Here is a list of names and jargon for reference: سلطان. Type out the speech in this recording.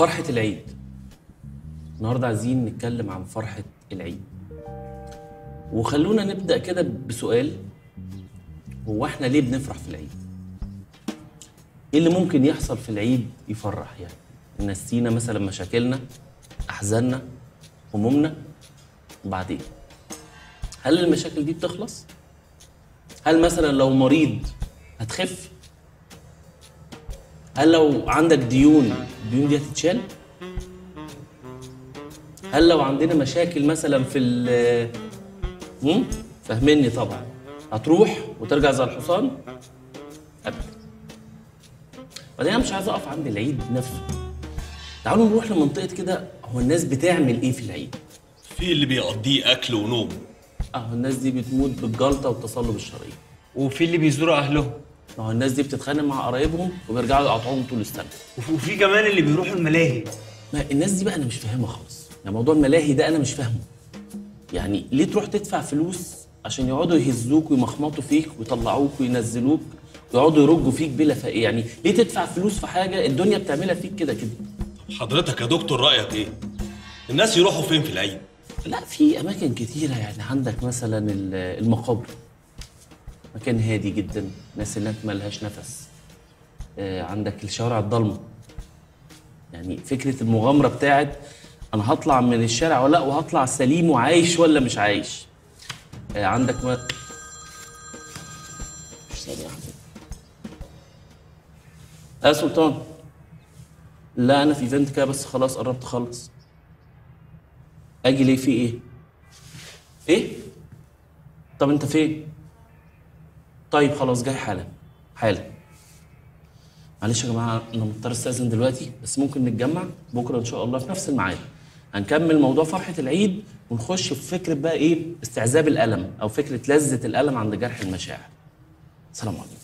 فرحة العيد. النهارده عايزين نتكلم عن فرحة العيد، وخلونا نبدأ كده بسؤال: هو احنا ليه بنفرح في العيد؟ ايه اللي ممكن يحصل في العيد يفرح يعني؟ نسينا مثلا مشاكلنا، احزاننا، همومنا، وبعدين هل المشاكل دي بتخلص؟ هل مثلا لو مريض هتخف؟ هل لو عندك ديون الديون دي هتتشال؟ هل لو عندنا مشاكل مثلا في ال فاهمني طبعا، هتروح وترجع زي الحصان؟ ابدا. بعدين انا مش عايز اقف عند العيد نفسه، تعالوا نروح لمنطقه كده، هو الناس بتعمل ايه في العيد؟ في اللي بيقضيه اكل ونوم، الناس دي بتموت بالجلطه والتصلب الشرعي، وفي اللي بيزوروا اهلهم، الناس دي بتتخانق مع قرايبهم وبيرجعوا يقاطعوهم طول السنه، وفي كمان اللي بيروحوا الملاهي. ما الناس دي بقى انا مش فاهمها خالص، يعني موضوع الملاهي ده انا مش فاهمه، يعني ليه تروح تدفع فلوس عشان يقعدوا يهزوك ويمخمطوا فيك ويطلعوك وينزلوك ويقعدوا يرجوا فيك بلا فائده؟ يعني ليه تدفع فلوس في حاجه الدنيا بتعملها فيك كده كده؟ حضرتك يا دكتور رايك ايه؟ الناس يروحوا فين في العيد؟ لا، في اماكن كتيره، يعني عندك مثلا المقابر، مكان هادي جدا، ناس هناك مالهاش نفس. عندك الشوارع الضلمه، يعني فكره المغامره بتاعت انا هطلع من الشارع ولا لا، وهطلع سليم وعايش ولا مش عايش. عندك ما مش ثانيه واحده يا سلطان، لا انا في ايفنت كده بس خلاص قربت اخلص. اجي ليه؟ في ايه؟ ايه؟ طب انت فين؟ طيب خلاص جاي حالا حالا. معلش يا جماعه انا مضطر استاذن دلوقتي، بس ممكن نتجمع بكره ان شاء الله في نفس الميعاد، هنكمل موضوع فرحه العيد ونخش في فكره بقى ايه استعذاب الالم، او فكره لذه الالم عند جرح المشاعر. سلام عليكم.